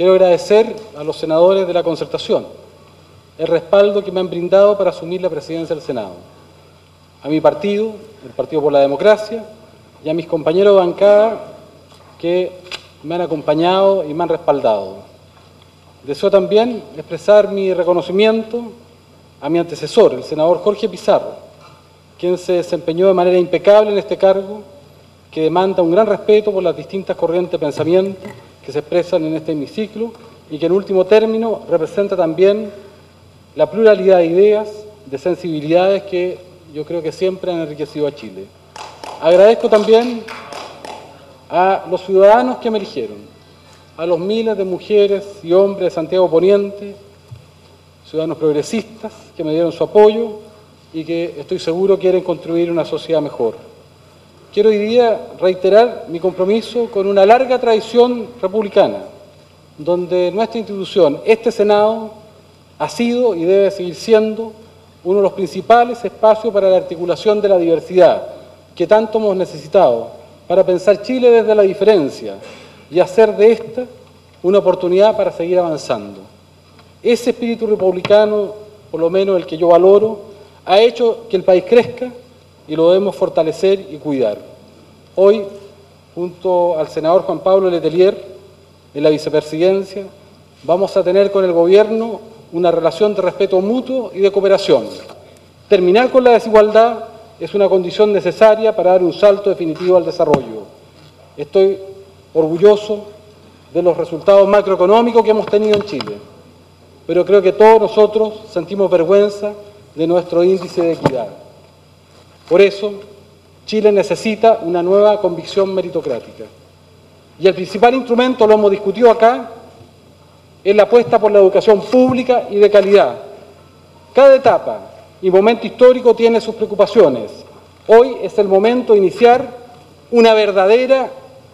Quiero agradecer a los senadores de la Concertación el respaldo que me han brindado para asumir la presidencia del Senado, a mi partido, el Partido por la Democracia, y a mis compañeros de bancada que me han acompañado y me han respaldado. Deseo también expresar mi reconocimiento a mi antecesor, el senador Jorge Pizarro, quien se desempeñó de manera impecable en este cargo, que demanda un gran respeto por las distintas corrientes de pensamiento que se expresan en este hemiciclo y que en último término representa también la pluralidad de ideas, de sensibilidades que yo creo que siempre han enriquecido a Chile. Agradezco también a los ciudadanos que me eligieron, a los miles de mujeres y hombres de Santiago Poniente, ciudadanos progresistas que me dieron su apoyo y que estoy seguro quieren construir una sociedad mejor. Quiero hoy día reiterar mi compromiso con una larga tradición republicana, donde nuestra institución, este Senado, ha sido y debe seguir siendo uno de los principales espacios para la articulación de la diversidad que tanto hemos necesitado, para pensar Chile desde la diferencia y hacer de esta una oportunidad para seguir avanzando. Ese espíritu republicano, por lo menos el que yo valoro, ha hecho que el país crezca y lo debemos fortalecer y cuidar. Hoy, junto al senador Juan Pablo Letelier, en la vicepresidencia, vamos a tener con el gobierno una relación de respeto mutuo y de cooperación. Terminar con la desigualdad es una condición necesaria para dar un salto definitivo al desarrollo. Estoy orgulloso de los resultados macroeconómicos que hemos tenido en Chile, pero creo que todos nosotros sentimos vergüenza de nuestro índice de equidad. Por eso, Chile necesita una nueva convicción meritocrática. Y el principal instrumento, lo hemos discutido acá, es la apuesta por la educación pública y de calidad. Cada etapa y momento histórico tiene sus preocupaciones. Hoy es el momento de iniciar una verdadera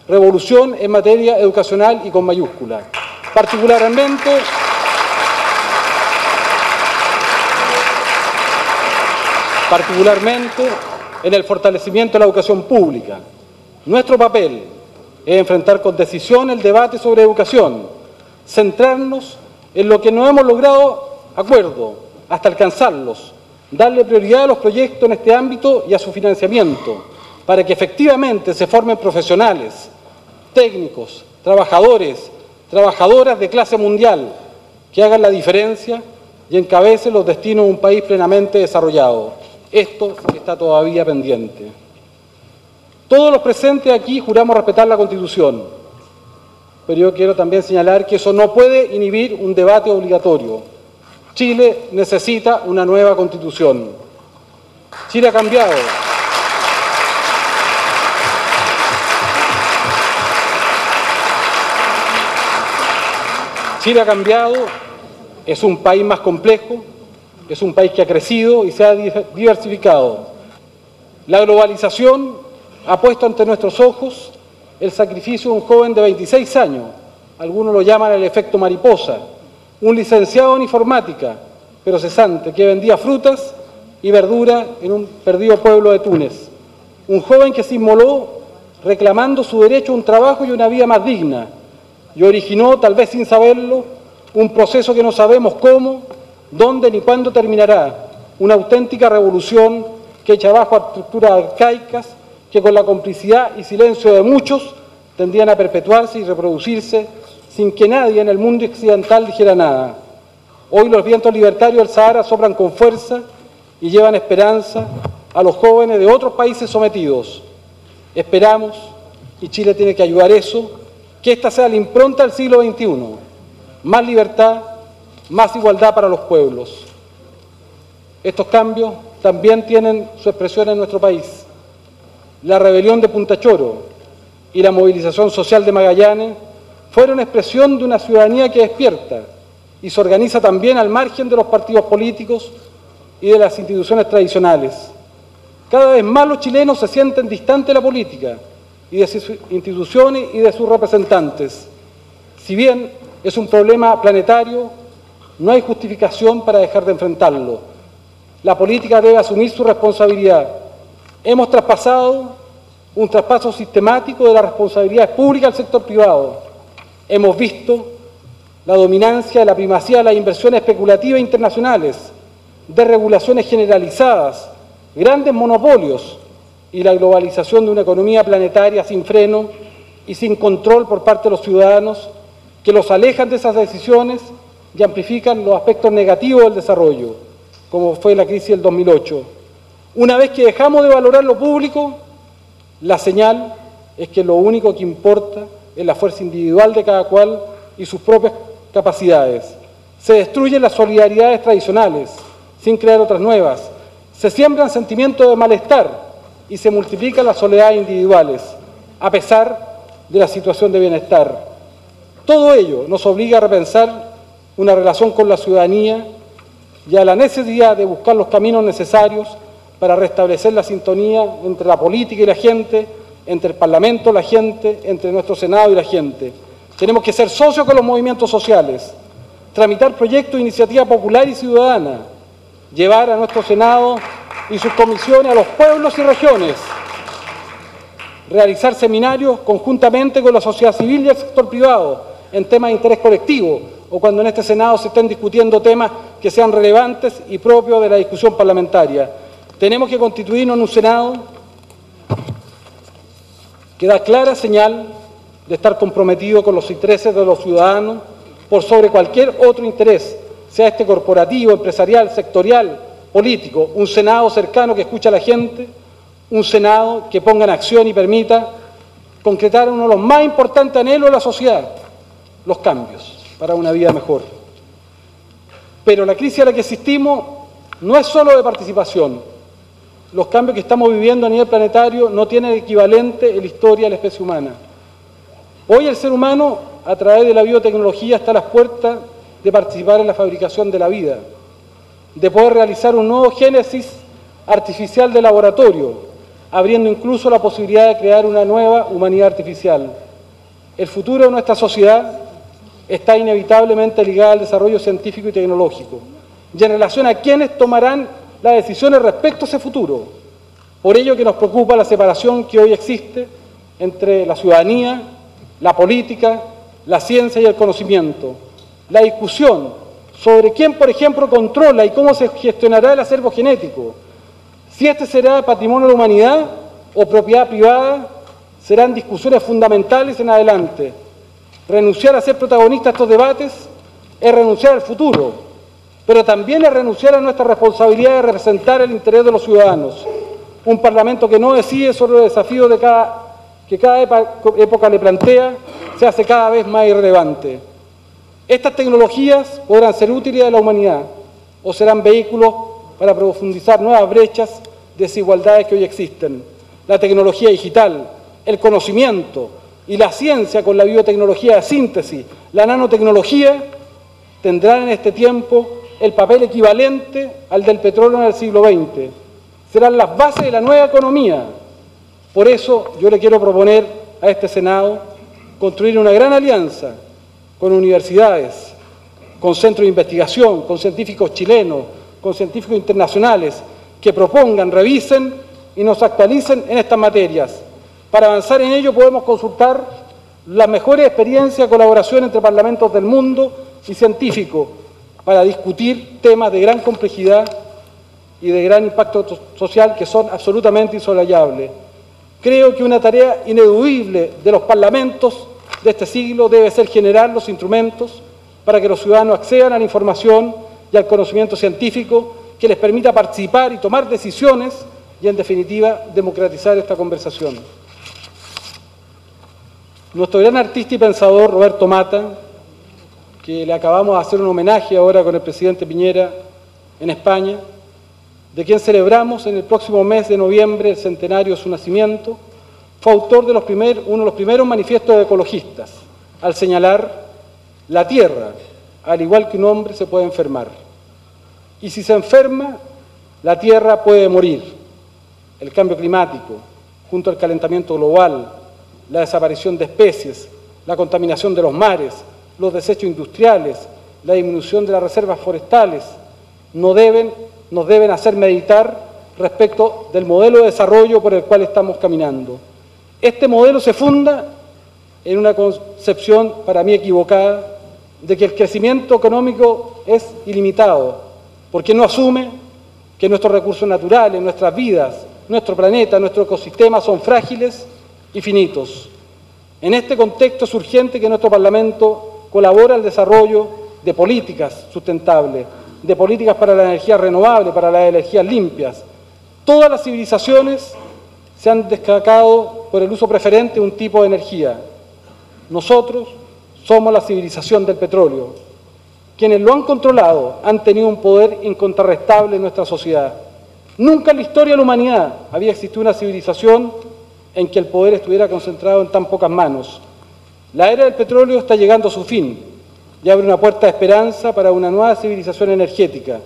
revolución en materia educacional y con mayúscula. Particularmente en el fortalecimiento de la educación pública. Nuestro papel es enfrentar con decisión el debate sobre educación, centrarnos en lo que no hemos logrado acuerdo hasta alcanzarlos, darle prioridad a los proyectos en este ámbito y a su financiamiento, para que efectivamente se formen profesionales, técnicos, trabajadores, trabajadoras de clase mundial, que hagan la diferencia y encabecen los destinos de un país plenamente desarrollado. Esto está todavía pendiente. Todos los presentes aquí juramos respetar la Constitución, pero yo quiero también señalar que eso no puede inhibir un debate obligatorio. Chile necesita una nueva Constitución. Chile ha cambiado. Chile ha cambiado, es un país más complejo, es un país que ha crecido y se ha diversificado. La globalización ha puesto ante nuestros ojos el sacrificio de un joven de 26 años, algunos lo llaman el efecto mariposa, un licenciado en informática, pero cesante, que vendía frutas y verduras en un perdido pueblo de Túnez. Un joven que se inmoló reclamando su derecho a un trabajo y una vida más digna, y originó, tal vez sin saberlo, un proceso que no sabemos cómo, dónde ni cuándo terminará, una auténtica revolución que echa abajo a estructuras arcaicas que con la complicidad y silencio de muchos tendían a perpetuarse y reproducirse sin que nadie en el mundo occidental dijera nada. Hoy los vientos libertarios del Sahara soplan con fuerza y llevan esperanza a los jóvenes de otros países sometidos. Esperamos, y Chile tiene que ayudar eso, que esta sea la impronta del siglo XXI. Más libertad, más igualdad para los pueblos. Estos cambios también tienen su expresión en nuestro país. La rebelión de Puntachoro y la movilización social de Magallanes fueron expresión de una ciudadanía que despierta y se organiza también al margen de los partidos políticos y de las instituciones tradicionales. Cada vez más los chilenos se sienten distantes de la política y de sus instituciones y de sus representantes. Si bien es un problema planetario, no hay justificación para dejar de enfrentarlo. La política debe asumir su responsabilidad. Hemos traspasado un traspaso sistemático de las responsabilidades públicas al sector privado. Hemos visto la dominancia, la primacía de las inversiones especulativas internacionales, desregulaciones generalizadas, grandes monopolios y la globalización de una economía planetaria sin freno y sin control por parte de los ciudadanos, que los alejan de esas decisiones y amplifican los aspectos negativos del desarrollo, como fue la crisis del 2008. Una vez que dejamos de valorar lo público, la señal es que lo único que importa es la fuerza individual de cada cual y sus propias capacidades. Se destruyen las solidaridades tradicionales, sin crear otras nuevas. Se siembran sentimientos de malestar y se multiplican las soledades individuales, a pesar de la situación de bienestar. Todo ello nos obliga a repensar una relación con la ciudadanía y a la necesidad de buscar los caminos necesarios para restablecer la sintonía entre la política y la gente, entre el Parlamento y la gente, entre nuestro Senado y la gente. Tenemos que ser socios con los movimientos sociales, tramitar proyectos de iniciativa popular y ciudadana, llevar a nuestro Senado y sus comisiones a los pueblos y regiones, realizar seminarios conjuntamente con la sociedad civil y el sector privado en temas de interés colectivo, o cuando en este Senado se estén discutiendo temas que sean relevantes y propios de la discusión parlamentaria. Tenemos que constituirnos en un Senado que da clara señal de estar comprometido con los intereses de los ciudadanos por sobre cualquier otro interés, sea este corporativo, empresarial, sectorial, político. Un Senado cercano que escucha a la gente, un Senado que ponga en acción y permita concretar uno de los más importantes anhelos de la sociedad, los cambios para una vida mejor. Pero la crisis a la que asistimos no es solo de participación. Los cambios que estamos viviendo a nivel planetario no tienen equivalente en la historia de la especie humana. Hoy el ser humano, a través de la biotecnología, está a las puertas de participar en la fabricación de la vida, de poder realizar un nuevo génesis artificial de laboratorio, abriendo incluso la posibilidad de crear una nueva humanidad artificial. El futuro de nuestra sociedad está inevitablemente ligado al desarrollo científico y tecnológico, y en relación a quienes tomarán las decisiones respecto a ese futuro. Por ello que nos preocupa la separación que hoy existe entre la ciudadanía, la política, la ciencia y el conocimiento. La discusión sobre quién, por ejemplo, controla y cómo se gestionará el acervo genético, si este será patrimonio de la humanidad o propiedad privada, serán discusiones fundamentales en adelante. Renunciar a ser protagonista de estos debates es renunciar al futuro, pero también es renunciar a nuestra responsabilidad de representar el interés de los ciudadanos. Un Parlamento que no decide sobre los desafíos que cada época le plantea se hace cada vez más irrelevante. Estas tecnologías podrán ser útiles a la humanidad o serán vehículos para profundizar nuevas brechas, desigualdades que hoy existen. La tecnología digital, el conocimiento y la ciencia con la biotecnología de síntesis, la nanotecnología, tendrán en este tiempo el papel equivalente al del petróleo en el siglo XX. Serán las bases de la nueva economía. Por eso yo le quiero proponer a este Senado construir una gran alianza con universidades, con centros de investigación, con científicos chilenos, con científicos internacionales que propongan, revisen y nos actualicen en estas materias. Para avanzar en ello podemos consultar las mejores experiencias de colaboración entre parlamentos del mundo y científicos para discutir temas de gran complejidad y de gran impacto social que son absolutamente insoslayable. Creo que una tarea ineludible de los parlamentos de este siglo debe ser generar los instrumentos para que los ciudadanos accedan a la información y al conocimiento científico que les permita participar y tomar decisiones y, en definitiva, democratizar esta conversación. Nuestro gran artista y pensador, Roberto Mata, que le acabamos de hacer un homenaje ahora con el presidente Piñera en España, de quien celebramos en el próximo mes de noviembre el centenario de su nacimiento, fue autor de uno de los primeros manifiestos de ecologistas, al señalar: la tierra, al igual que un hombre, se puede enfermar. Y si se enferma, la tierra puede morir. El cambio climático, junto al calentamiento global, la desaparición de especies, la contaminación de los mares, los desechos industriales, la disminución de las reservas forestales, nos deben hacer meditar respecto del modelo de desarrollo por el cual estamos caminando. Este modelo se funda en una concepción, para mí equivocada, de que el crecimiento económico es ilimitado, porque no asume que nuestros recursos naturales, nuestras vidas, nuestro planeta, nuestro ecosistema son frágiles y finitos. En este contexto es urgente que nuestro Parlamento colabore al desarrollo de políticas sustentables, de políticas para la energía renovable, para las energías limpias. Todas las civilizaciones se han destacado por el uso preferente de un tipo de energía. Nosotros somos la civilización del petróleo. Quienes lo han controlado han tenido un poder incontrarrestable en nuestra sociedad. Nunca en la historia de la humanidad había existido una civilización en que el poder estuviera concentrado en tan pocas manos. La era del petróleo está llegando a su fin y abre una puerta de esperanza para una nueva civilización energética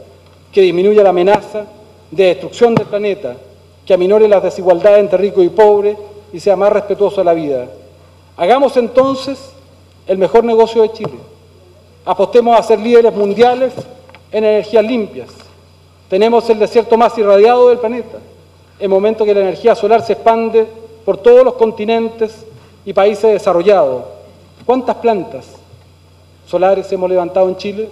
que disminuya la amenaza de destrucción del planeta, que aminore las desigualdades entre rico y pobre y sea más respetuoso de la vida. Hagamos entonces el mejor negocio de Chile. Apostemos a ser líderes mundiales en energías limpias. Tenemos el desierto más irradiado del planeta, en momento que la energía solar se expande por todos los continentes y países desarrollados. ¿Cuántas plantas solares hemos levantado en Chile?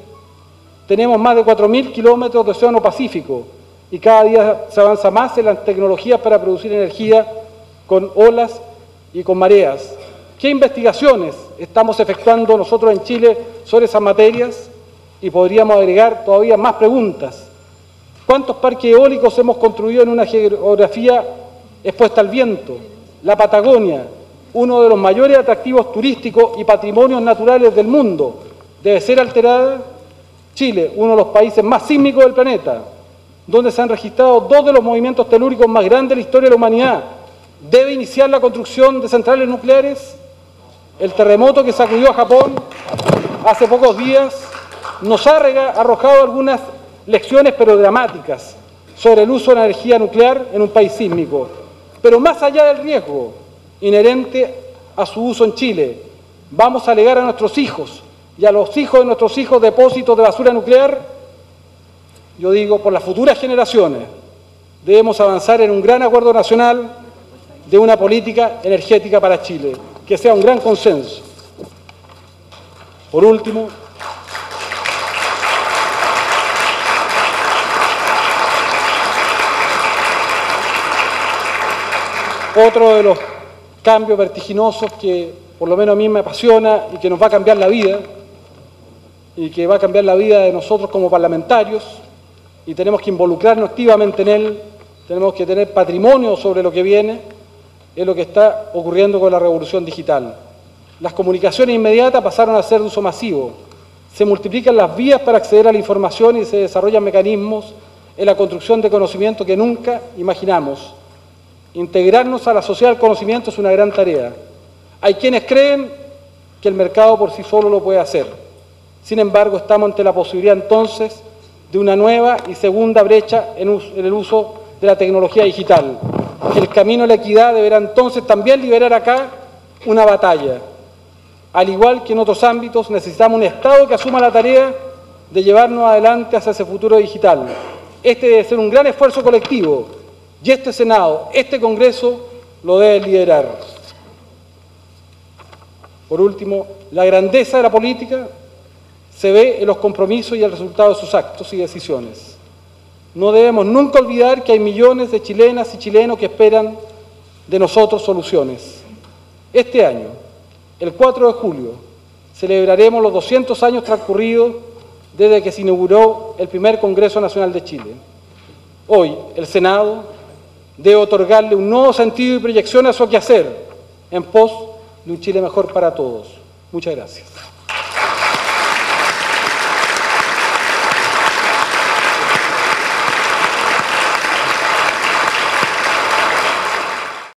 Tenemos más de 4.000 kilómetros de océano Pacífico y cada día se avanza más en las tecnologías para producir energía con olas y con mareas. ¿Qué investigaciones estamos efectuando nosotros en Chile sobre esas materias? Y podríamos agregar todavía más preguntas. ¿Cuántos parques eólicos hemos construido en una geografía expuesta al viento? La Patagonia, uno de los mayores atractivos turísticos y patrimonios naturales del mundo, ¿debe ser alterada? Chile, uno de los países más sísmicos del planeta, donde se han registrado dos de los movimientos telúricos más grandes de la historia de la humanidad, ¿debe iniciar la construcción de centrales nucleares? El terremoto que sacudió a Japón hace pocos días nos ha arrojado algunas lecciones pero dramáticas sobre el uso de la energía nuclear en un país sísmico. Pero más allá del riesgo inherente a su uso en Chile, vamos a legar a nuestros hijos y a los hijos de nuestros hijos depósitos de basura nuclear. Yo digo, por las futuras generaciones, debemos avanzar en un gran acuerdo nacional de una política energética para Chile, que sea un gran consenso. Por último, otro de los cambios vertiginosos que por lo menos a mí me apasiona y que nos va a cambiar la vida, y que va a cambiar la vida de nosotros como parlamentarios, y tenemos que involucrarnos activamente en él, tenemos que tener patrimonio sobre lo que viene, es lo que está ocurriendo con la revolución digital. Las comunicaciones inmediatas pasaron a ser de uso masivo. Se multiplican las vías para acceder a la información y se desarrollan mecanismos en la construcción de conocimiento que nunca imaginamos. Integrarnos a la sociedad del conocimiento es una gran tarea. Hay quienes creen que el mercado por sí solo lo puede hacer. Sin embargo, estamos ante la posibilidad entonces de una nueva y segunda brecha en el uso de la tecnología digital. Que el camino a la equidad deberá entonces también liberar acá una batalla. Al igual que en otros ámbitos, necesitamos un Estado que asuma la tarea de llevarnos adelante hacia ese futuro digital. Este debe ser un gran esfuerzo colectivo y este Senado, este Congreso, lo debe liderar. Por último, la grandeza de la política se ve en los compromisos y el resultado de sus actos y decisiones. No debemos nunca olvidar que hay millones de chilenas y chilenos que esperan de nosotros soluciones. Este año, el 4 de julio, celebraremos los 200 años transcurridos desde que se inauguró el primer Congreso Nacional de Chile. Hoy, el Senado debe otorgarle un nuevo sentido y proyección a su quehacer en pos de un Chile mejor para todos. Muchas gracias.